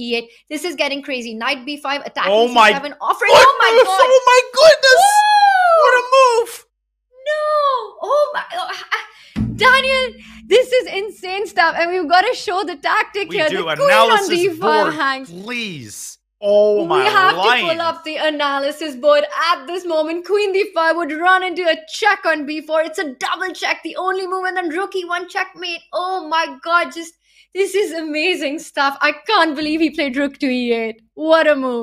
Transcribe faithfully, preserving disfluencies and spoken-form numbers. E eight. This is getting crazy. Knight B five, attack oh C seven, offering. Oh my god! Oh my goodness! Woo! What a move! No! Oh my! Oh, Daniel, this is insane stuff, and we've got to show the tactic we here. Do. The analysis queen on D five hangs. Please. Oh my! We have life. to pull up the analysis board at this moment. Queen D five would run into a check on B four. It's a double check, the only move, and then Rook E one checkmate. Oh my god! Just this is amazing stuff. I can't believe he played Rook to E eight. What a move!